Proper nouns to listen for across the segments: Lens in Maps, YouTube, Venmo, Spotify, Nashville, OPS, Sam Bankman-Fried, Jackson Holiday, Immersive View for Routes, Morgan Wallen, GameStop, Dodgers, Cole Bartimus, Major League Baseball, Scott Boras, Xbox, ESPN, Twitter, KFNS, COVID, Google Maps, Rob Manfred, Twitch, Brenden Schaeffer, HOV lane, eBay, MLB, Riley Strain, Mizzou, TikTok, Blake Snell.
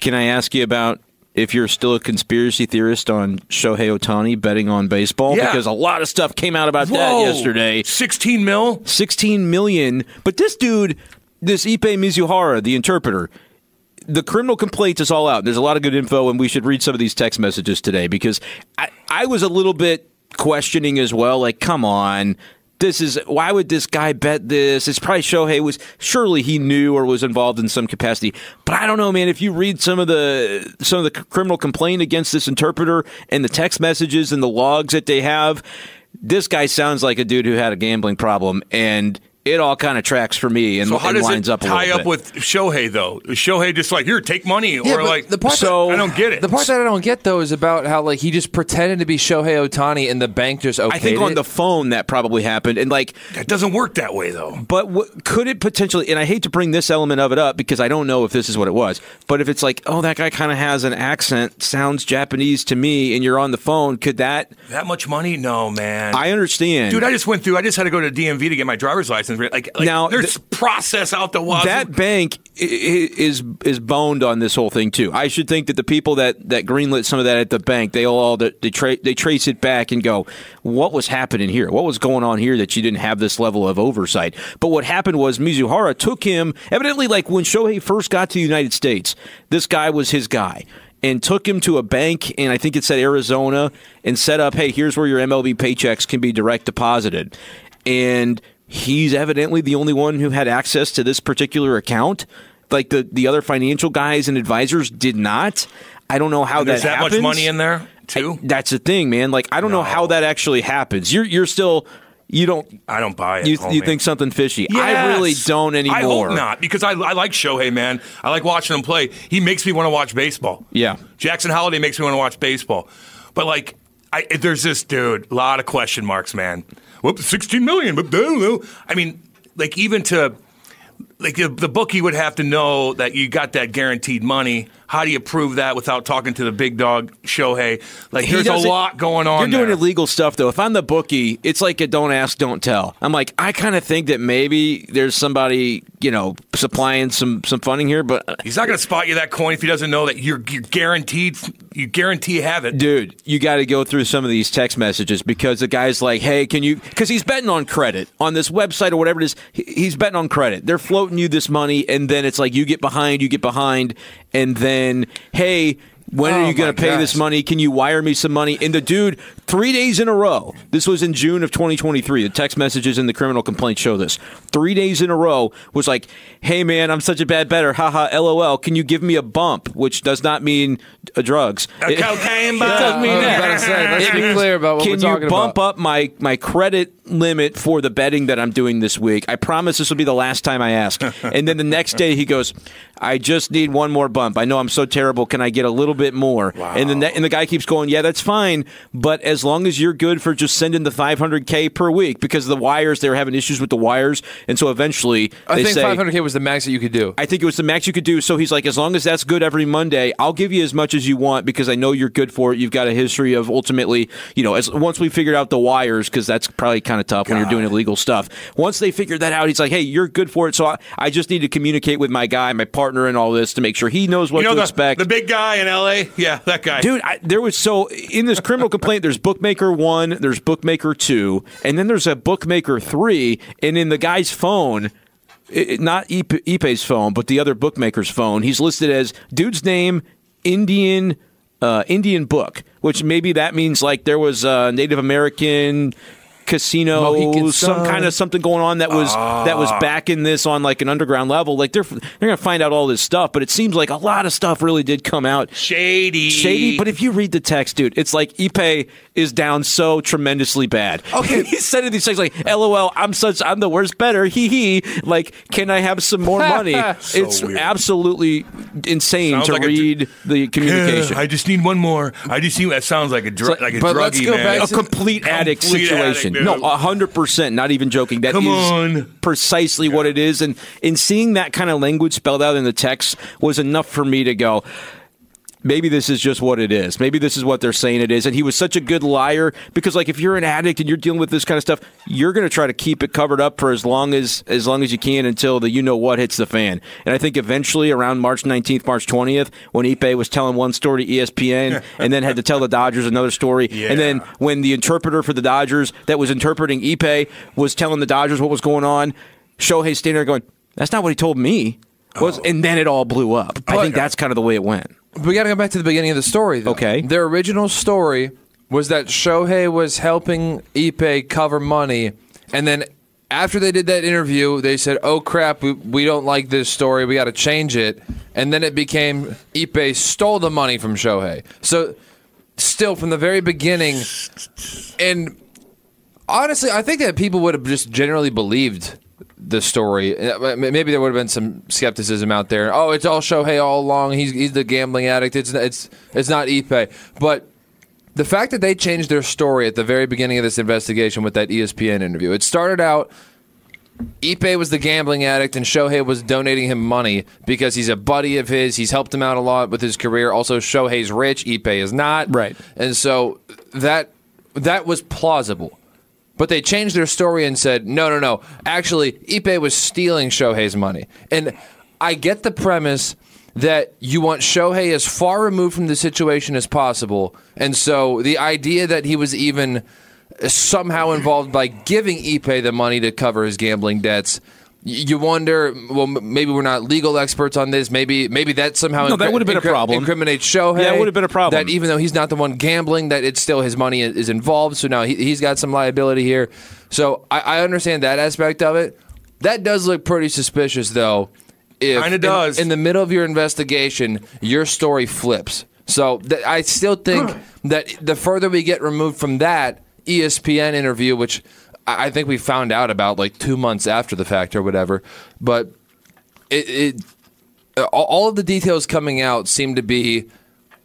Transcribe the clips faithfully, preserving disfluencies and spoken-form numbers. Can I ask you about if you're still a conspiracy theorist on Shohei Ohtani betting on baseball? Yeah. Because a lot of stuff came out about Whoa. that yesterday. sixteen mil? sixteen million. But this dude, this Ippei Mizuhara, the interpreter, the criminal complaint is all out. There's a lot of good info, and we should read some of these text messages today because I, I was a little bit questioning as well. Like, come on. This is why would this guy bet this? It's probably Shohei was surely he knew or was involved in some capacity. But I don't know, man. If you read some of the some of the criminal complaint against this interpreter and the text messages and the logs that they have, this guy sounds like a dude who had a gambling problem, and it all kind of tracks for me and, so how and does lines it up a tie up bit. With Shohei though. Is Shohei just like here, take money, yeah, or like the part so, that, I don't get it. The part that I don't get though is about how like he just pretended to be Shohei Ohtani and the bank just okayed I think on it. The phone that probably happened and like that doesn't work that way though. But what, could it potentially? And I hate to bring this element of it up because I don't know if this is what it was. But if it's like, oh, that guy kind of has an accent, sounds Japanese to me, and you're on the phone, could that that much money? No, man. I understand, dude. I just went through. I just had to go to D M V to get my driver's license. Like, like now, there's th process out the wazoo. That bank is is boned on this whole thing too. I should think that the people that that greenlit some of that at the bank, they all they tra they trace it back and go, what was happening here? What was going on here that you didn't have this level of oversight? But what happened was Mizuhara took him evidently like when Shohei first got to the United States, this guy was his guy. And took him to a bank, and I think it said Arizona, and set up, hey, here's where your M L B paychecks can be direct deposited. And he's evidently the only one who had access to this particular account. Like the, the other financial guys and advisors did not. I don't know how that happens. There's that much money in there, too? I, that's the thing, man. Like, I don't no. know how that actually happens. You're you're still... You don't. I don't buy it. You, you think something fishy? Yes. I really don't anymore. I hope not because I, I like Shohei, man. I like watching him play. He makes me want to watch baseball. Yeah, Jackson Holiday makes me want to watch baseball. But like, I, there's this dude. A lot of question marks, man. Whoops, sixteen million. But I mean, like even to like the, the bookie would have to know that you got that guaranteed money. How do you prove that without talking to the big dog, Shohei? Like, there's a lot going on there. You're doing illegal stuff, though. If I'm the bookie, it's like a don't ask, don't tell. I'm like, I kind of think that maybe there's somebody, you know, supplying some some funding here, but he's not going to spot you that coin if he doesn't know that you're, you're guaranteed. You guarantee have it, dude. You got to go through some of these text messages because the guy's like, "Hey, can you?" Because he's betting on credit on this website or whatever it is. He's betting on credit. They're floating you this money, and then it's like you get behind, you get behind, and then. And, hey, when oh are you going to pay gosh. this money? Can you wire me some money? And the dude, three days in a row, this was in June of twenty twenty-three. The text messages in the criminal complaint show this. Three days in a row was like, hey, man, I'm such a bad better. Haha, LOL. Can you give me a bump? Which does not mean uh, drugs. A it, cocaine bump. It doesn't mean that. I was about to say, let's be clear about what we're talking about. Can you bump up my, my credit limit for the betting that I'm doing this week? I promise this will be the last time I ask. And then the next day he goes, I just need one more bump. I know I'm so terrible. Can I get a little bit more? Wow. And, the and the guy keeps going, yeah, that's fine. But as long as you're good for just sending the five hundred K per week because the wires, they were having issues with the wires. And so eventually they I think say, five hundred K was the max that you could do. I think it was the max you could do. So he's like, as long as that's good every Monday, I'll give you as much as you want because I know you're good for it. You've got a history of ultimately, you know, as once we figured out the wires, because that's probably kind of tough God. when you're doing illegal stuff. Once they figure that out, he's like, hey, you're good for it, so I, I just need to communicate with my guy, my partner and all this to make sure he knows what you know to the, expect. The big guy in L A? Yeah, that guy. Dude, I, there was so, in this criminal complaint, there's Bookmaker one, there's Bookmaker two, and then there's a Bookmaker three, and in the guy's phone, it, not Ippei's phone, but the other bookmaker's phone, he's listed as dude's name, Indian, uh, Indian book, which maybe that means like there was a Native American... Casino, some kind of something going on that was uh, that was back in this on like an underground level. Like they're they're gonna find out all this stuff, but it seems like a lot of stuff really did come out shady, shady. But if you read the text, dude, it's like Ippei is down so tremendously bad. Okay, he's sending these things like, "LOL, I'm such, I'm the worst better." Hee hee. Like, can I have some more money? So it's weird. Absolutely insane sounds to like read the communication. I just need one more. I just need. That sounds like a drug, like, like a but druggy let's go man. Back to a complete addict complete situation. Addict, no, one hundred percent, not even joking. That Come is on. precisely yeah. what it is. And in seeing that kind of language spelled out in the text was enough for me to go, maybe this is just what it is. Maybe this is what they're saying it is. And he was such a good liar because, like, if you're an addict and you're dealing with this kind of stuff, you're going to try to keep it covered up for as long as as long as you can until the you-know-what hits the fan. And I think eventually around March nineteenth, March twentieth, when Ippei was telling one story to E S P N and then had to tell the Dodgers another story, yeah. and then when the interpreter for the Dodgers that was interpreting Ippei was telling the Dodgers what was going on, Shohei's standing there going, that's not what he told me. Was, oh. And then it all blew up. But I think that's kind of the way it went. We got to go back to the beginning of the story, though. Okay. Their original story was that Shohei was helping Ippei cover money, and then after they did that interview, they said, oh, crap, we, we don't like this story. We got to change it. And then it became Ippei stole the money from Shohei. So still, from the very beginning, and honestly, I think that people would have just generally believed the story. Maybe there would have been some skepticism out there. Oh, it's all Shohei all along. He's he's the gambling addict. It's it's it's not Ippei. But the fact that they changed their story at the very beginning of this investigation with that E S P N interview, it started out Ippei was the gambling addict and Shohei was donating him money because he's a buddy of his. He's helped him out a lot with his career. Also, Shohei's rich. Ippei is not. Right. And so that that was plausible. But they changed their story and said, no, no, no. Actually, Ippei was stealing Shohei's money. And I get the premise that you want Shohei as far removed from the situation as possible. And so the idea that he was even somehow involved by giving Ippei the money to cover his gambling debts, you wonder, well, maybe we're not legal experts on this. Maybe maybe that somehow no, incri- that would have been a problem. Incriminates Shohei. That would have been a problem. That even though he's not the one gambling, that it's still his money is involved. So now he, he's got some liability here. So I, I understand that aspect of it. That does look pretty suspicious, though. Kind of does. In, in the middle of your investigation, your story flips. So th- I still think that the further we get removed from that E S P N interview, which I think we found out about like two months after the fact or whatever, but it, it all of the details coming out seem to be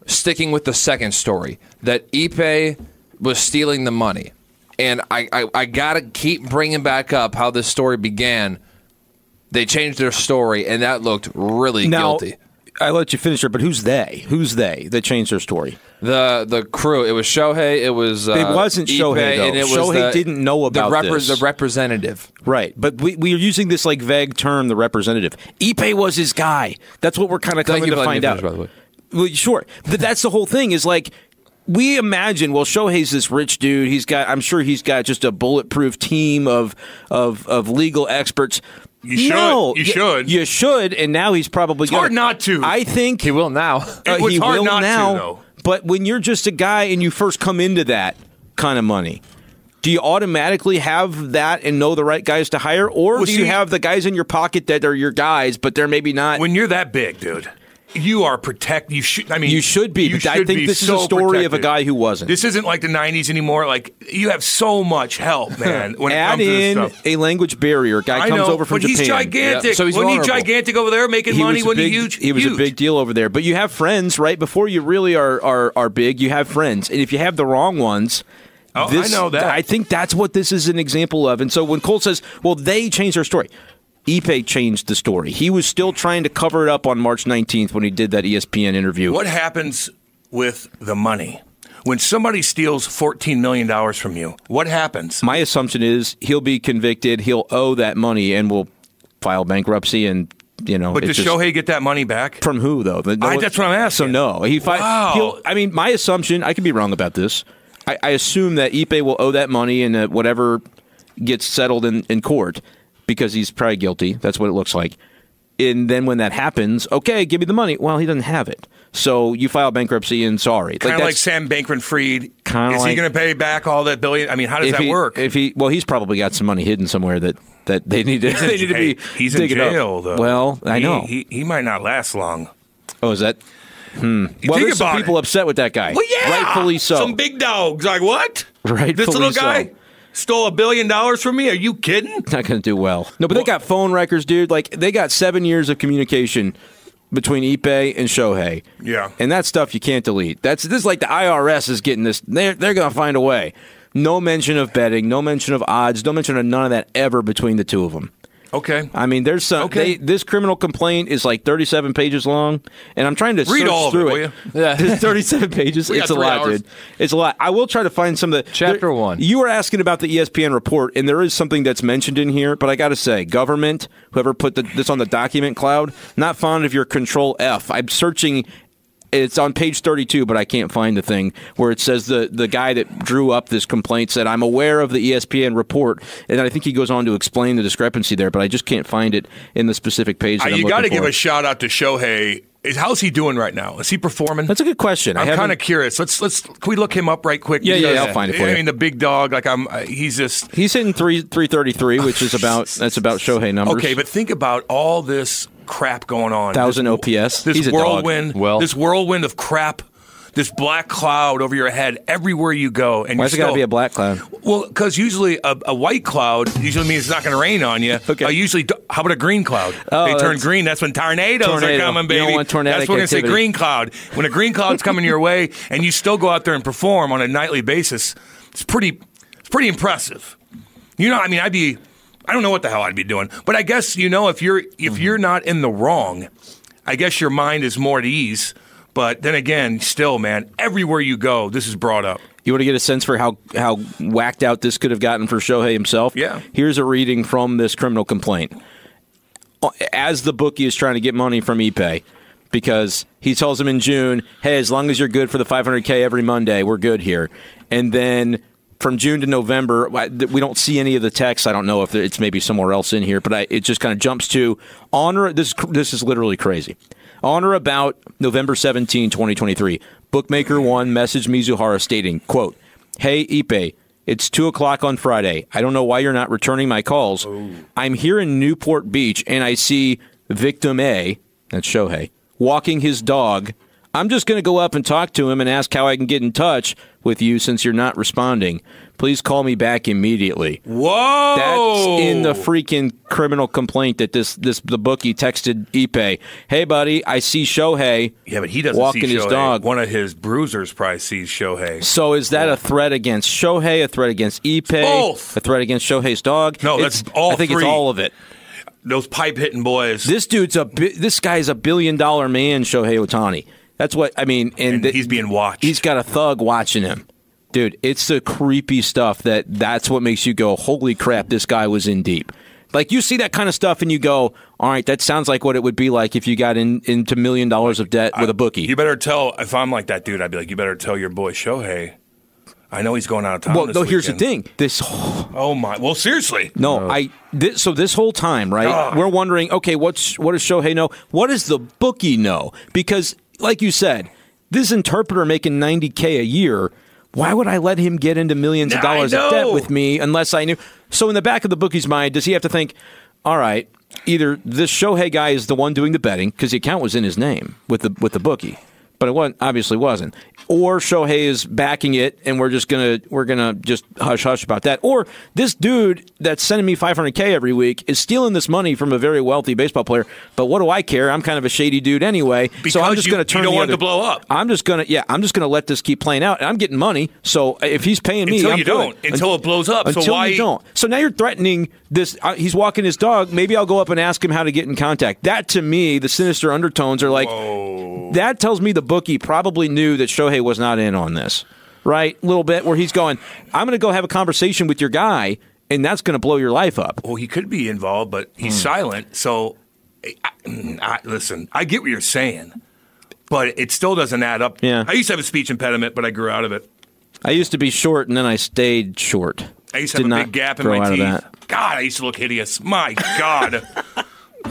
sticking with the second story that Ippei was stealing the money, and I, I, I gotta keep bringing back up how this story began. They changed their story, and that looked really now, guilty. I let you finish it, but who's they? Who's they that changed their story? The the crew. It was Shohei. It was uh, it wasn't Ippei, Shohei. Though. And it was Shohei the, didn't know about the repre- this. The representative, right? But we we are using this like vague term. The representative. Ippei was his guy. That's what we're kind of coming to find finish, out. By the way. Well, sure. But that's the whole thing. Is like. We imagine, well, Shohei's this rich dude. He's got, I'm sure he's got just a bulletproof team of of, of legal experts. You should. No, you should. You should. And now he's probably going. It's hard not to. I think he will now. Uh, he hard will not now. To, though. But when you're just a guy and you first come into that kind of money, do you automatically have that and know the right guys to hire, or well, do see, you have the guys in your pocket that are your guys, but they're maybe not? When you're that big, dude. You are protect. You should. I mean, you should be. You should I think this so is a story protected. Of a guy who wasn't. This isn't like the nineties anymore. Like you have so much help, man. When it comes to this stuff. Add in a language barrier. Guy I comes know, over from but Japan. He's gigantic. Yeah. So he's when he's gigantic over there making he money. When big, he huge, he was huge. A big deal over there. But you have friends, right? Before you really are are are big, you have friends, and if you have the wrong ones. Oh, this, I know that. I think that's what this is an example of. And so when Cole says, "Well, they changed their story." Ippei changed the story. He was still trying to cover it up on March nineteenth when he did that E S P N interview. What happens with the money? When somebody steals fourteen million dollars from you, what happens? My assumption is he'll be convicted, he'll owe that money, and will file bankruptcy and... You know, but does just, Shohei get that money back? From who, though? No, I, that's what I'm asking. So, no. He fi- wow. He'll, I mean, my assumption, I could be wrong about this, I, I assume that Ippei will owe that money and that whatever gets settled in, in court... Because he's probably guilty. That's what it looks like. And then when that happens, okay, give me the money. Well, he doesn't have it. So you file bankruptcy and sorry. Kind of like, like Sam Bankman-Fried. Is like, he going to pay back all that billion? I mean, how does that he, work? If he Well, he's probably got some money hidden somewhere that, that they need to, they need to be He's in jail, up. Though. Well, I he, know. He, he might not last long. Oh, is that? Hmm. Well, there's some people it. Upset with that guy. Well, yeah. Rightfully so. Some big dogs. Like, what? Rightfully so. This little guy? So. Stole a billion dollars from me? Are you kidding? Not going to do well. No, but well, they got phone records, dude. Like, they got seven years of communication between Ippei and Shohei. Yeah. And that stuff you can't delete. That's This is like the I R S is getting this. They're, they're going to find a way. No mention of betting, no mention of odds, no mention of none of that ever between the two of them. Okay. I mean, there's some. Okay. They, this criminal complaint is like thirty-seven pages long, and I'm trying to read search all of through it. it. Yeah. It's thirty-seven pages. It's a lot, hours. dude. It's a lot. I will try to find some of the chapter there, one. You were asking about the E S P N report, and there is something that's mentioned in here, but I got to say, government, whoever put the, this on the document cloud, not fond of your control F. I'm searching. It's on page thirty-two, but I can't find the thing where it says the, the guy that drew up this complaint said, I'm aware of the E S P N report. And I think he goes on to explain the discrepancy there, but I just can't find it in the specific page that uh, I'm looking for. You got to give a shout out to Shohei. Is, how's he doing right now? Is he performing? That's a good question. I'm kind of curious. Let's let's can we look him up right quick? Yeah, yeah, yeah, I'll find it for you. I mean, the big dog. Like I'm, he's just he's hitting three three thirty three, which is about that's about Shohei numbers. Okay, but think about all this crap going on. Thousand O P S. This he's whirlwind. A dog. Well, this whirlwind of crap. This black cloud over your head everywhere you go. And why's it got to be a black cloud? Well, because usually a, a white cloud usually means it's not going to rain on you. Okay. Uh, usually, how about a green cloud? Oh, they turn green. That's when tornadoes tornado. are coming, baby. You don't want tornadic that's when I say green cloud. When a green cloud's coming your way and you still go out there and perform on a nightly basis, it's pretty, it's pretty impressive. You know, I mean, I'd be, I don't know what the hell I'd be doing, but I guess you know if you're if mm-hmm. you're not in the wrong, I guess your mind is more at ease. But then again, still, man, everywhere you go, this is brought up. You want to get a sense for how, how whacked out this could have gotten for Shohei himself? Yeah. Here's a reading from this criminal complaint. As the bookie is trying to get money from Ippei, because he tells him in June, hey, as long as you're good for the five hundred K every Monday, we're good here. And then from June to November, we don't see any of the texts. I don't know if it's maybe somewhere else in here, but I, it just kind of jumps to honor. This, this is literally crazy. On or about November seventeenth, twenty twenty-three, Bookmaker One messaged Mizuhara stating, quote, hey, Ippei, it's two o'clock on Friday. I don't know why you're not returning my calls. Ooh. I'm here in Newport Beach, and I see victim A, that's Shohei, walking his dog. I'm just going to go up and talk to him and ask how I can get in touch with you since you're not responding. Please call me back immediately. Whoa! That's in the freaking criminal complaint that this this the bookie texted Ippei. Hey, buddy, I see Shohei. Yeah, but he doesn't walking see Shohei. His dog. One of his bruisers probably sees Shohei. So is that yeah. a threat against Shohei? A threat against Ippei? Both. A threat against Shohei's dog? No, it's, that's all. I think three. It's all of it. Those pipe hitting boys. This dude's a bi- this guy's a billion dollar man, Shohei Ohtani. That's what I mean. And, and th- he's being watched. He's got a thug watching him. Dude, it's the creepy stuff that that's what makes you go, holy crap, this guy was in deep. Like, you see that kind of stuff and you go, all right, that sounds like what it would be like if you got in, into a million dollars of debt with I, a bookie. You better tell, if I'm like that dude, I'd be like, you better tell your boy Shohei. I know he's going out of town well, this no, weekend. Here's the thing. This oh, oh my. Well, seriously. No, no. I this, so this whole time, right, Ugh. we're wondering, okay, what's what does Shohei know? What does the bookie know? Because, like you said, this interpreter making ninety K a year, why would I let him get into millions of dollars of debt with me unless I knew? So in the back of the bookie's mind, does he have to think, all right, either this Shohei guy is the one doing the betting because the account was in his name with the with the bookie, but it wasn't, obviously wasn't, or Shohei is backing it and we're just gonna we're gonna just hush hush about that, or this dude that's sending me five hundred K every week is stealing this money from a very wealthy baseball player, but what do I care? I'm kind of a shady dude anyway, because so I'm just you, gonna turn. You don't the want other, to blow up. I'm just gonna yeah, I'm just gonna let this keep playing out. And I'm getting money, so if he's paying me, until I'm you don't, it. until Un- it blows up. Until so why you don't? So now you're threatening this. Uh, he's walking his dog. Maybe I'll go up and ask him how to get in contact. That to me, the sinister undertones are like Whoa. that tells me the bookie probably knew that Shohei was not in on this, right? A little bit where he's going, I'm going to go have a conversation with your guy, and that's going to blow your life up. Well, he could be involved, but he's hmm. silent. So, I, I, listen, I get what you're saying, but it still doesn't add up. Yeah. I used to have a speech impediment, but I grew out of it. I used to be short, and then I stayed short. I used to have Did a big gap in my teeth. God, I used to look hideous. My God.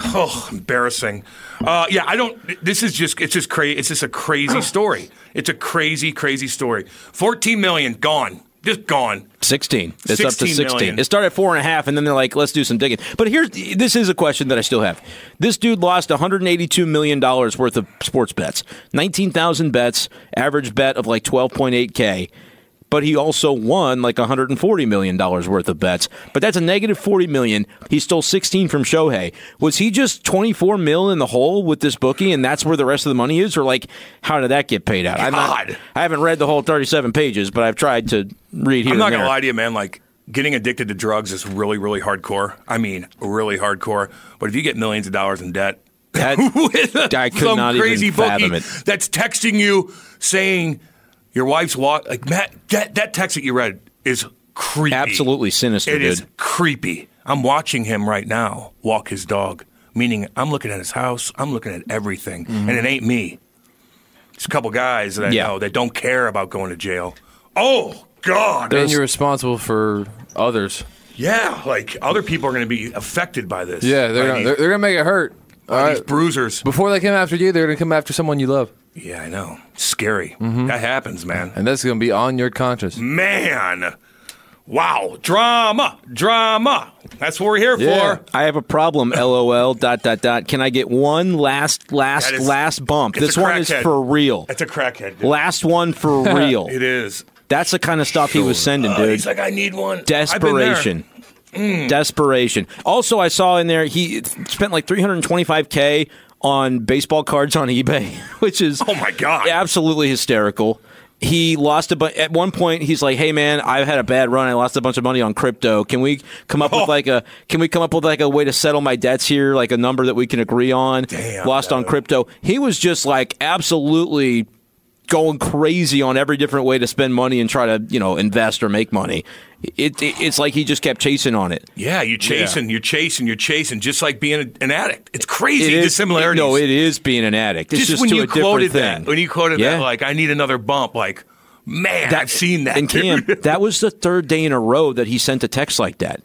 Oh, embarrassing. Uh, yeah, I don't. This is just. It's just crazy. It's just a crazy story. It's a crazy, crazy story. Fourteen million gone. Just gone. Sixteen. It's sixteen up to sixteen. Million. It started at four and a half, and then they're like, "Let's do some digging." But here's this is a question that I still have. This dude lost one hundred eighty-two million dollars worth of sports bets. Nineteen thousand bets. Average bet of like twelve point eight k. But he also won like one hundred forty million dollars worth of bets. But that's a negative forty million dollars. He stole sixteen from Shohei. Was he just twenty-four mil in the hole with this bookie, and that's where the rest of the money is? Or, like, how did that get paid out? I'm not, I haven't read the whole thirty-seven pages, but I've tried to read here. I'm not going to lie to you, man. Like, getting addicted to drugs is really, really hardcore. I mean, really hardcore. But if you get millions of dollars in debt, that, with I could some not crazy even fathom bookie it. That's texting you saying your wife's walk, like Matt, that, that text that you read is creepy. Absolutely sinister. It dude. is creepy. I'm watching him right now walk his dog, meaning I'm looking at his house, I'm looking at everything, mm-hmm. and it ain't me. It's a couple guys that I yeah. know that don't care about going to jail. Oh, God. Then you're responsible for others. Yeah, like other people are going to be affected by this. Yeah, they're going they're, they're gonna make it hurt. All right. These bruisers. Before they come after you, they're going to come after someone you love. Yeah, I know. Scary. Mm-hmm. That happens, man. And that's going to be on your conscience. Man. Wow. Drama. Drama. That's what we're here yeah. for. I have a problem, LOL, dot, dot, dot. Can I get one last, last, is, last bump? This one is head. for real. It's a crackhead. Dude. Last one for real. It is. That's the kind of stuff sure. he was sending, dude. Uh, he's like, I need one. Desperation. Mm. Desperation. Also, I saw in there, he spent like three hundred twenty-five K on baseball cards on eBay, which is oh my God. absolutely hysterical. He lost a bunch. At one point, he's like, "Hey, man, I've had a bad run. I lost a bunch of money on crypto. Can we come up oh. with like a Can we come up with like a way to settle my debts here? Like a number that we can agree on." Damn, lost on crypto. He was just like absolutely going crazy on every different way to spend money and try to you know invest or make money. It, it it's like he just kept chasing on it. Yeah, you're chasing, yeah. you're chasing, you're chasing. Just like being an addict. It's crazy it is, the similarities. It, no, it is being an addict. It's just, just when to you a quoted different that, thing. When you quoted yeah. that, like I need another bump. Like man, that, I've seen that. And Cam, that was the third day in a row that he sent a text like that.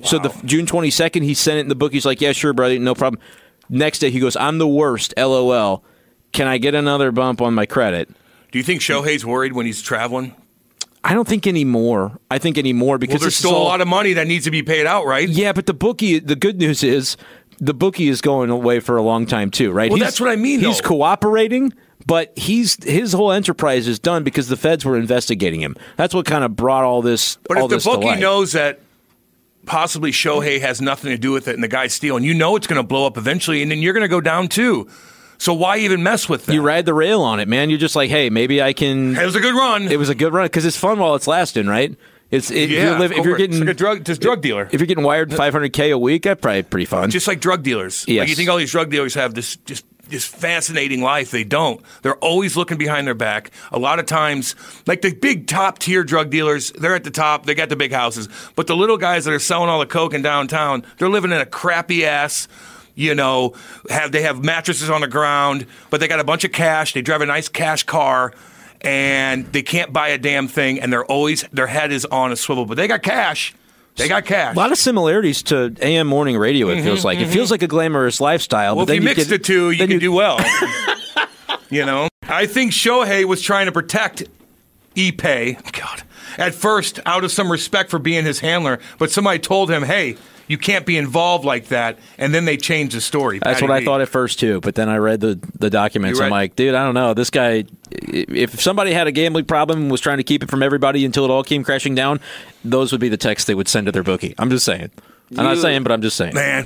Wow. So the June twenty-second, he sent it in the book. He's like, "Yeah, sure, brother, no problem." Next day, he goes, "I'm the worst. LOL. Can I get another bump on my credit?" Do you think Shohei's worried when he's traveling? I don't think anymore. I think anymore because well, there's still all, a lot of money that needs to be paid out, right? Yeah, but the bookie. The good news is the bookie is going away for a long time too, right? Well, he's, that's what I mean. He's though. cooperating, but he's his whole enterprise is done because the feds were investigating him. That's what kind of brought all this. But all if this the bookie to light. knows that possibly Shohei has nothing to do with it, and the guy's stealing, you know it's going to blow up eventually, and then you're going to go down too. So why even mess with that? You ride the rail on it, man. You're just like, hey, maybe I can. It was a good run. It was a good run because it's fun while it's lasting, right? It's it, yeah, you're live, if you're getting it's like a drug, just drug dealer. If you're getting wired five hundred K a week, that's probably pretty fun. Just like drug dealers. Yes. Like you think all these drug dealers have this just this fascinating life? They don't. They're always looking behind their back. A lot of times, like the big top tier drug dealers, they're at the top. They got the big houses, but the little guys that are selling all the coke in downtown, they're living in a crappy ass. You know, have they have mattresses on the ground, but they got a bunch of cash. They drive a nice cash car, and they can't buy a damn thing. And they're always their head is on a swivel, but they got cash. They got cash. A lot of similarities to A M morning radio. It mm-hmm, feels like mm-hmm. it feels like a glamorous lifestyle. Well, but if then you mix the two, you can you... do well. You know, I think Shohei was trying to protect Ippei. God, at first, out of some respect for being his handler, but somebody told him, "Hey, you can't be involved like that," and then they changed the story. That's what I thought at first, too, but then I read the, the documents. I'm like, dude, I don't know. This guy, if somebody had a gambling problem and was trying to keep it from everybody until it all came crashing down, those would be the texts they would send to their bookie. I'm just saying. I'm not saying, but I'm just saying. Man,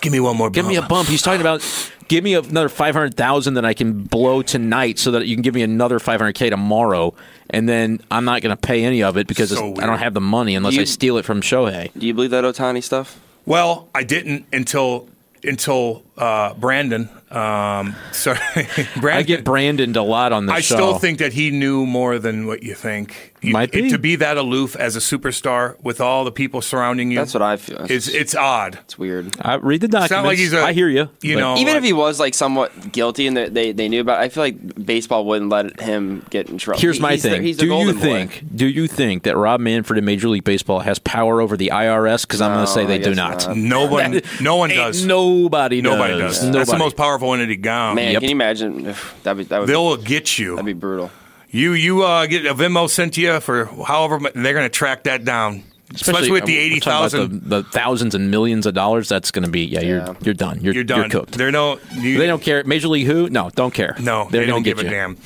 give me one more bump. Give me a bump. He's talking about, give me another five hundred thousand dollars that I can blow tonight so that you can give me another five hundred K tomorrow, and then I'm not going to pay any of it because so I don't have the money unless you, I steal it from Shohei. Do you believe that Ohtani stuff? Well, I didn't until until uh, Brandon. Um, sorry, Brandon. I get Brandoned a lot on this I show. I still think that he knew more than what you think. You, Might be. It, to be that aloof as a superstar with all the people surrounding you. That's what I feel. It's, it's odd. It's weird. I read the documents. It's not like he's a, I hear you. you know, even like, if he was like somewhat guilty and they, they knew about it, I feel like baseball wouldn't let him get in trouble. Here's my he's thing. The, he's the do you think? Boy. Do you think that Rob Manfred in Major League Baseball has power over the I R S? Because no, I'm going to say they do not. not. No one. That, no one does. Nobody. Nobody does. does. Yeah. Nobody. That's the most powerful entity gone. Man, yep. Can you imagine? That would. They'll be, get you. That'd be brutal. You you uh, get a Venmo sent to you for however much, they're going to track that down, especially, especially with the eighty thousand, the, the thousands and millions of dollars. That's going to be yeah, yeah, you're you're done. You're, you're done. You're cooked. They're no. You, they don't care. Major League who? No, don't care. No, they're they don't give you. a damn.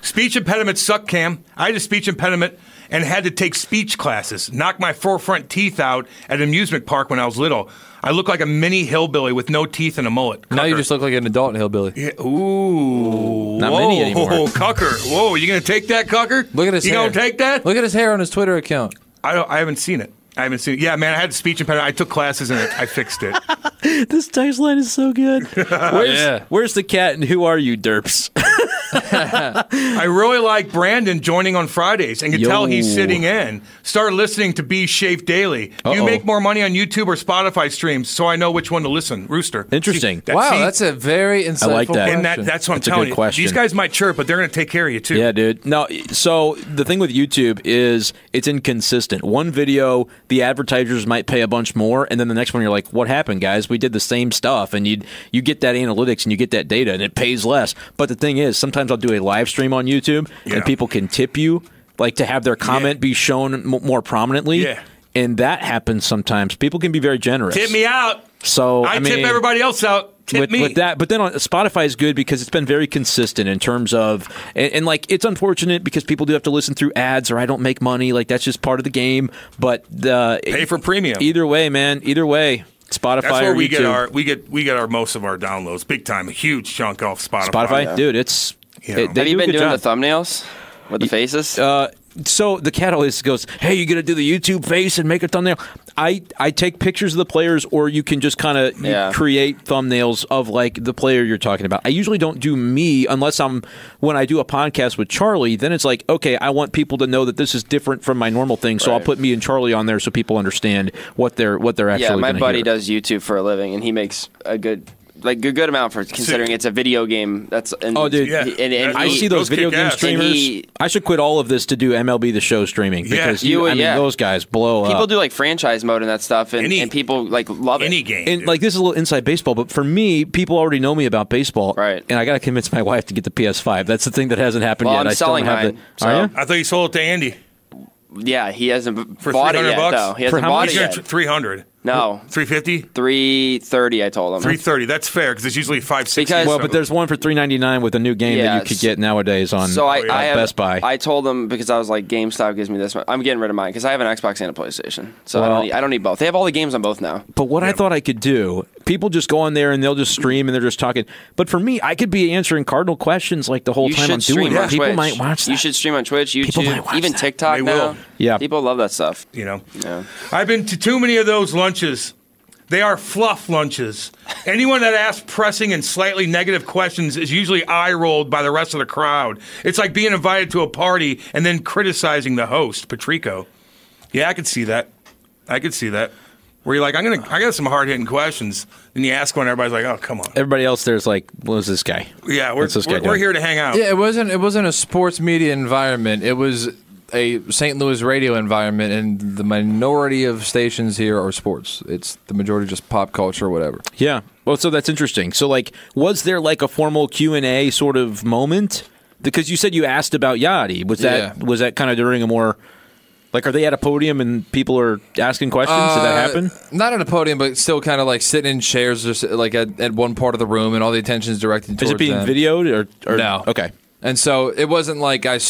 Speech impediments suck, Cam. I had a speech impediment and had to take speech classes. Knocked my forefront teeth out at an amusement park when I was little. I look like a mini hillbilly with no teeth and a mullet. Cucker. Now you just look like an adult hillbilly. Yeah. Ooh. Not Whoa. mini anymore. Cucker. Whoa, you going to take that, Cucker? Look at his you hair. You going to take that? Look at his hair on his Twitter account. I don't, I haven't seen it. I haven't seen it. Yeah, man, I had speech impediment. I took classes in it. I fixed it. This text line is so good. Where's, yeah. where's the cat and who are you, derps? I really like Brandon joining on Fridays and can Yo. tell he's sitting in. Start listening to Be Shafe Daily. Uh-oh. Do you make more money on YouTube or Spotify streams so I know which one to listen? Rooster. Interesting. See, that, wow, see, that's a very insightful I like that. Question. And that, that's what that's I'm telling you. Question. These guys might chirp, but they're going to take care of you, too. Yeah, dude. Now, so the thing with YouTube is it's inconsistent. One video, the advertisers might pay a bunch more, and then the next one you're like, what happened, guys? We did the same stuff, and you you get that analytics and you get that data, and it pays less. But the thing is, sometimes I'll do a live stream on YouTube, yeah. and people can tip you, like to have their comment yeah. be shown m more prominently. Yeah. And that happens sometimes. People can be very generous. Tip me out. So I, I mean, tip everybody else out. Tip with, me. With that, but then on, Spotify is good because it's been very consistent in terms of, and, and like it's unfortunate because people do have to listen through ads or I don't make money. Like that's just part of the game. But the pay for premium. Either way, man. Either way. Spotify. That's where we YouTube. get our we get we get our most of our downloads. Big time, a huge chunk off Spotify. Spotify, yeah. dude, it's. You know. it, Have you been doing job. the thumbnails with the faces? Uh, so the cat always goes, "Hey, you gonna do the YouTube face and make a thumbnail?" I I take pictures of the players, or you can just kind of yeah. create thumbnails of like the player you're talking about. I usually don't do me unless I'm when I do a podcast with Charlie. Then it's like, okay, I want people to know that this is different from my normal thing, so right. I'll put me and Charlie on there so people understand what they're what they're actually. Yeah, my buddy hear. does YouTube for a living, and he makes a good. Like a good amount for considering it's a video game. That's and, oh, dude! Yeah. And, and, and I he, see those, those video game ass. streamers. He, I should quit all of this to do M L B The Show streaming because yeah, you, you, I mean, yeah. those guys blow people up. People do like franchise mode and that stuff, and, any, and people like love any it. Any game. And dude. like this is a little inside baseball, but for me, people already know me about baseball, right? And I got to convince my wife to get the P S five. That's the thing that hasn't happened well, yet. I'm I selling still have mine. The, so. Are you? I thought you sold it to Andy. Yeah, he hasn't for bought it yet, bucks? though. He hasn't for how bought much? it yet. three hundred. No. three fifty? three thirty, I told him. three thirty, that's fair, because it's usually five sixty. Well, but there's one for three ninety-nine with a new game yeah, that you could get nowadays on so I, uh, I have, Best Buy. I told them, because I was like, GameStop gives me this much. I'm getting rid of mine, because I have an Xbox and a PlayStation. So well, I, don't need, I don't need both. They have all the games on both now. But what yeah. I thought I could do, people just go on there and they'll just stream and they're just talking. But for me, I could be answering cardinal questions like the whole you time I'm doing it. People Twitch. might watch that. You should stream on Twitch, YouTube, even that. TikTok they now. Will. Yeah. People love that stuff. You know. Yeah. I've been to too many of those lunch Lunches. They are fluff lunches. Anyone that asks pressing and slightly negative questions is usually eye-rolled by the rest of the crowd. It's like being invited to a party and then criticizing the host, Patrico. Yeah, I could see that. I could see that. Where you're like, I'm gonna, I got some hard-hitting questions. And you ask one, everybody's like, oh, come on. Everybody else there's like, what is this guy? Yeah, we're, this we're, guy we're here to hang out. Yeah, it wasn't, it wasn't a sports media environment. It was a Saint Louis radio environment, and the minority of stations here are sports. It's the majority just pop culture or whatever. Yeah. Well, so that's interesting. So, like, was there, like, a formal Q and A sort of moment? Because you said you asked about Yachty. Was that, yeah. was that kind of during a more... Like, are they at a podium and people are asking questions? Uh, Did that happen? Not at a podium, but still kind of like sitting in chairs or like at, at one part of the room, and all the attention is directed towards them. Is it being them. videoed? Or, or No. Okay. And so it wasn't like I,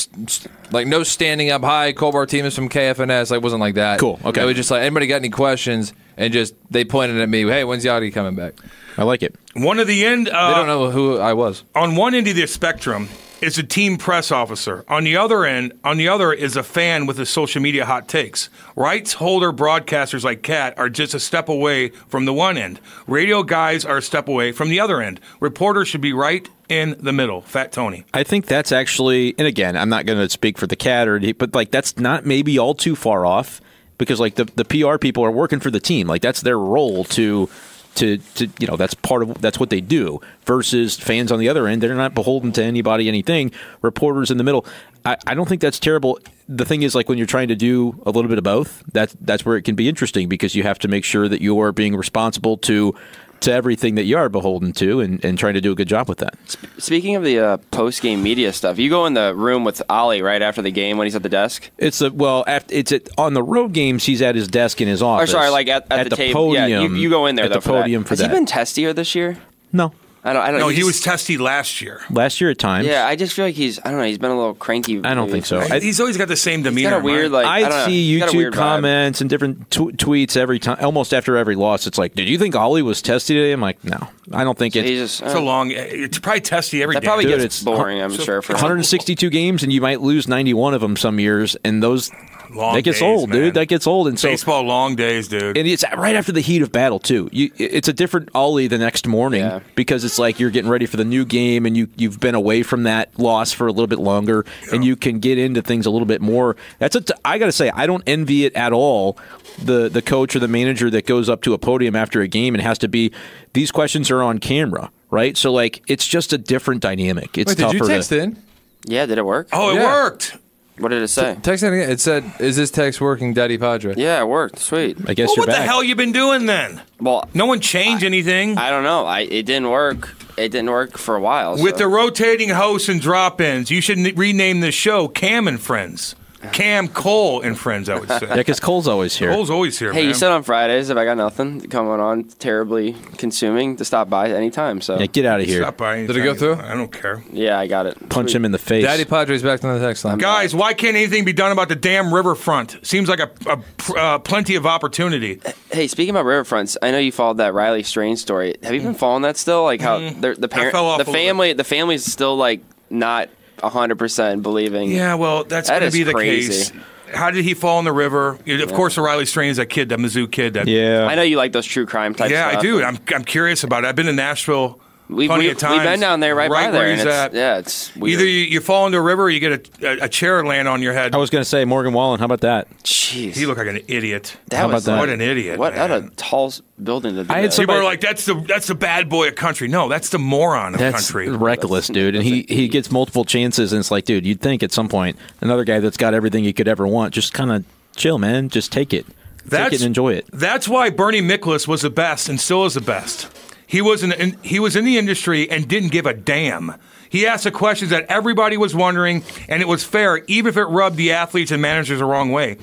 like no standing up. Hi, Cole Bartimus from K F N S. Like, it wasn't like that. Cool. Okay. It was just like, anybody got any questions? And just they pointed at me. Hey, when's Yachty coming back? I like it. One of the end. Uh, they don't know who I was. On one end of the spectrum is a team press officer. On the other end, on the other is a fan with his social media hot takes. Rights holder broadcasters like Kat are just a step away from the one end. Radio guys are a step away from the other end. Reporters should be right in the middle. Fat Tony. I think that's actually, and again, I'm not going to speak for the Cat, or but like that's not maybe all too far off, because like the the P R people are working for the team. Like that's their role to to to you know, that's part of that's what they do. Versus fans on the other end, they're not beholden to anybody, anything. Reporters in the middle. I, I don't think that's terrible. The thing is, like, when you're trying to do a little bit of both, that's that's where it can be interesting, because you have to make sure that you are being responsible to. to everything that you are beholden to, and, and trying to do a good job with that. Speaking of the uh, post-game media stuff, you go in the room with Ollie right after the game when he's at the desk? It's a, well, after, it's at, on the road games, he's at his desk in his office. Or sorry, like at, at, at the, the podium. Yeah, you, you go in there, at though, the podium for that. For Has that. he been testier this year? No. I don't, I don't, no, he was testy last year. Last year at times. Yeah, I just feel like he's, I don't know, he's been a little cranky. I don't maybe. think so. I, he's always got the same demeanor. He's got a weird, like, I, I don't see know, YouTube comments vibe. and different t tweets every time, almost after every loss. It's like, did you think Ollie was testy today? I'm like, no, I don't think so. It's, just, it's uh, a long, it's probably testy every that day. That probably Dude, gets it's boring, I'm so, sure. For one hundred sixty-two games, and you might lose ninety-one of them some years, and those Long that gets days, old, man. dude. That gets old. And so, baseball long days, dude. And it's right after the heat of battle, too. You, it's a different ollie the next morning yeah. because it's like you're getting ready for the new game, and you, you've been away from that loss for a little bit longer, yeah. and you can get into things a little bit more. That's a t I got to say, I don't envy it at all, the, the coach or the manager that goes up to a podium after a game and has to be, these questions are on camera, right? So, like, it's just a different dynamic. It's Wait, tougher did you text to, in? Yeah, did it work? Oh, it yeah. worked. What did it say? Text it again. It said, "Is this text working, Daddy Padre?" Yeah, it worked. Sweet. I guess well, you're what back. the hell you been doing then? Well, no one changed I, anything. I don't know. I it didn't work. It didn't work for a while. With so. the rotating hosts and drop-ins, you should rename the show Cam and Friends. Cam, Cole, and Friends, I would say. Yeah, because Cole's always here. Cole's always here, Hey, man. You said on Fridays, if I got nothing going on, terribly consuming, to stop by any time. So. Yeah, get out of here. Stop by anytime. Did it go through? I don't care. Yeah, I got it. Punch Sweet. him in the face. Daddy Padre's back on the text line. Guys, why can't anything be done about the damn riverfront? Seems like a, a uh, plenty of opportunity. Hey, speaking about riverfronts, I know you followed that Riley Strain story. Have you been following that still? Like how mm. the, the parent, the family, the family's still like not one hundred percent believing. Yeah, well, that's that going to be the crazy. case. How did he fall in the river? Of yeah. course, Riley Strain is that kid, that Mizzou kid. That yeah. I know you like those true crime type yeah, stuff. Yeah, I do. I'm, I'm curious about it. I've been to Nashville we, plenty we, of times. We've been down there right, right by there. Where he's it's, at. Yeah, it's weird. Either you, you fall into a river or you get a, a chair land on your head. I was going to say, Morgan Wallen, how about that? Jeez. He looked like an idiot. That how was about that? What an idiot, What man. What a tall building to be I had somebody, People are like, that's the that's the bad boy of country. No, that's the moron of that's country. Reckless, dude. And he, he gets multiple chances, and it's like, dude, you'd think at some point another guy that's got everything you could ever want, just kind of chill, man. Just take it. That's, take it and enjoy it. That's why Bernie Miklas was the best and still is the best. He was in, in, he was in the industry and didn't give a damn. He asked the questions that everybody was wondering, and it was fair, even if it rubbed the athletes and managers the wrong way.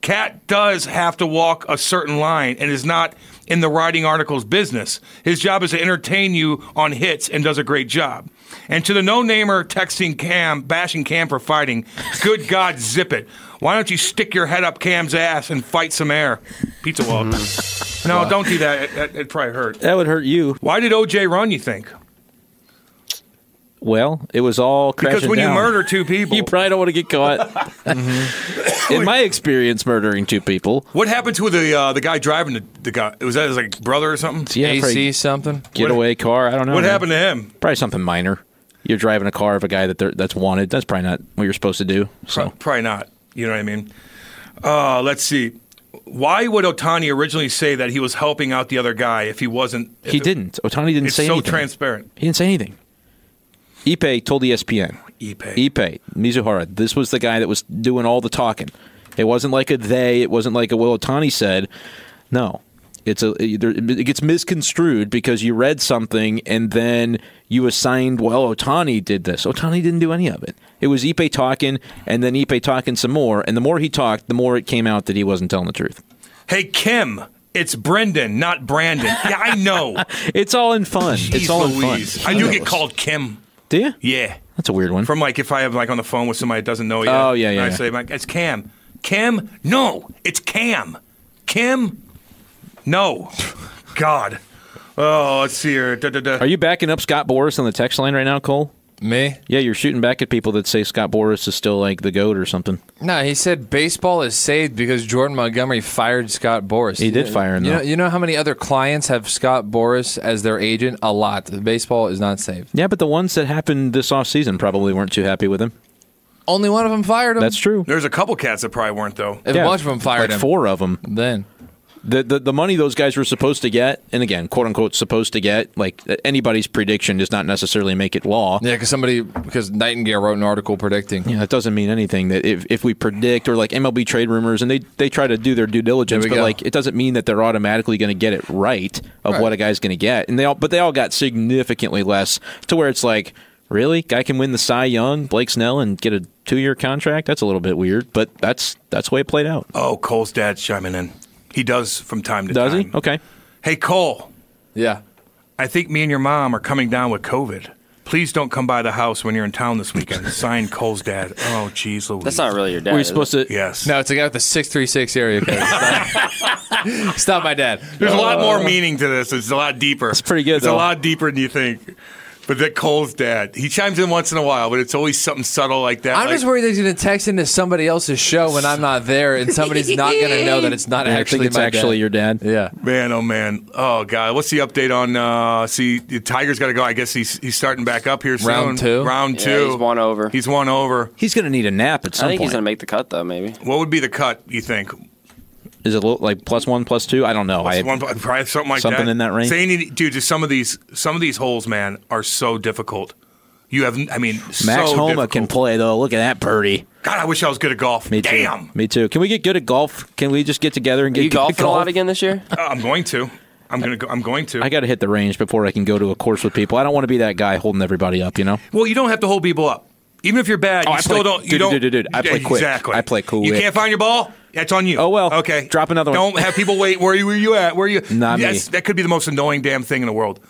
Cat does have to walk a certain line and is not in the writing article's business. His job is to entertain you on hits and does a great job. And to the no-namer texting Cam, bashing Cam for fighting, good God, zip it. Why don't you stick your head up Cam's ass and fight some air? Pizza Wall. No, wow. don't do that. It, it, it'd probably hurt. That would hurt you. Why did O J run, you think? Well, it was all crashing Because when down. you murder two people. You probably don't want to get caught. mm-hmm. In my experience, murdering two people. What happened to the uh, the guy driving the, the guy? Was that his like, brother or something? Yeah, A C something? Getaway what, car? I don't know. What man. happened to him? Probably something minor. You're driving a car of a guy that that's wanted. That's probably not what you're supposed to do. So. Probably not. You know what I mean? Uh, let's see. Why would Ohtani originally say that he was helping out the other guy if he wasn't? If he didn't. Ohtani didn't say anything. It's so transparent. He didn't say anything. Ippei told E S P N. Ippei. Ippei Mizuhara. This was the guy that was doing all the talking. It wasn't like a they. It wasn't like a well, Ohtani said. No. It's a, it gets misconstrued because you read something and then you assigned, well, Ohtani did this. Ohtani didn't do any of it. It was Ippei talking and then Ippei talking some more. And the more he talked, the more it came out that he wasn't telling the truth. Hey, Kim, it's Brendan, not Brandon. Yeah, I know. It's all in fun. Jeez it's all Louise. in fun. I do get called Kim. Do you? Yeah. That's a weird one. From like if I have like on the phone with somebody that doesn't know yet. Oh, yeah, yeah. And I yeah. say, like, it's Cam. Kim? No, it's Cam. Kim? No. God. Oh, let's see here. Da, da, da. Are you backing up Scott Boras on the text line right now, Cole? Me? Yeah, you're shooting back at people that say Scott Boras is still like the GOAT or something. No, he said baseball is saved because Jordan Montgomery fired Scott Boras. He did fire him, though. You know, you know how many other clients have Scott Boras as their agent? A lot. The baseball is not saved. Yeah, but the ones that happened this offseason probably weren't too happy with him. Only one of them fired him. That's true. There's a couple cats that probably weren't, though. A yeah, bunch of them fired like him. Four of them. Then. The, the the money those guys were supposed to get, and again, quote unquote, supposed to get, like anybody's prediction does not necessarily make it law. Yeah, because somebody because Nightingale wrote an article predicting. Yeah, it doesn't mean anything that if if we predict or like M L B trade rumors, and they they try to do their due diligence, but go. like it doesn't mean that they're automatically going to get it right of right. what a guy's going to get, and they all but they all got significantly less to where it's like. Really? Guy can win the Cy Young, Blake Snell, and get a two-year contract? That's a little bit weird, but that's that's the way it played out. Oh, Cole's dad's chiming in. He does from time to does time. Does he? Okay. Hey, Cole. Yeah. I think me and your mom are coming down with COVID. Please don't come by the house when you're in town this weekend. Signed, Cole's dad. Oh, jeez, Louise. That's not really your dad. Were you supposed it? to? Yes. No, it's a guy with the six three six area code. Stop. Stop my dad. There's uh, a lot more meaning to this. It's a lot deeper. It's pretty good, It's though. a lot deeper than you think. But that Cole's dad, he chimes in once in a while, but it's always something subtle like that. I'm like, just worried that he's going to text into somebody else's show when I'm not there, and somebody's not going to know that it's not yeah, actually it's my actually dad. your dad. Yeah, man. Oh man. Oh god. What's the update on? Uh, see, Tiger's got to go. I guess he's he's starting back up here soon. Round two. Round two. Yeah, he's one over. He's one over. He's going to need a nap at some point. I think point. he's going to make the cut though. Maybe. What would be the cut? You think? Is it like plus one, plus two? I don't know. Plus I, one, probably something like something that. Something in that range. Saying, dude, just some of these, some of these holes, man, are so difficult. You have, I mean, Max so Homa difficult. can play though. Look at that birdie. God, I wish I was good at golf. Me Damn. too. Me too. Can we get good at golf? Can we just get together and Are get you good golf at golf a lot again this year? uh, I'm going to. I'm gonna. Go, I'm going to. I got to hit the range before I can go to a course with people. I don't want to be that guy holding everybody up. You know. Well, you don't have to hold people up. Even if you're bad, oh, you I still play, don't. You dude, don't. Dude, dude, dude, I play quick. Exactly. I play cool. You can't find your ball. That's on you. Oh well. Okay. Drop another one. Don't have people wait. Where are you? Where are you at? Where are you? Not yes, me. That could be the most annoying damn thing in the world.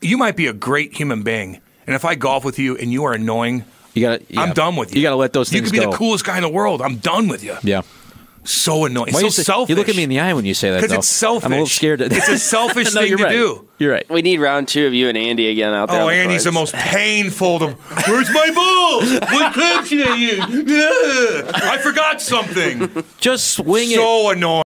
You might be a great human being, and if I golf with you and you are annoying, you gotta, yeah, I'm done with you. You got to let those things go. You could be go. the coolest guy in the world. I'm done with you. Yeah. So annoying. Why so you say, selfish. You look at me in the eye when you say that, though. Because it's selfish. I'm a little scared. It's a selfish no, thing to right. do. You're right. We need round two of you and Andy again out there. Oh, Andy's the, the most painful. To, Where's my ball? What club should I use? I forgot something. Just swing so it. So annoying.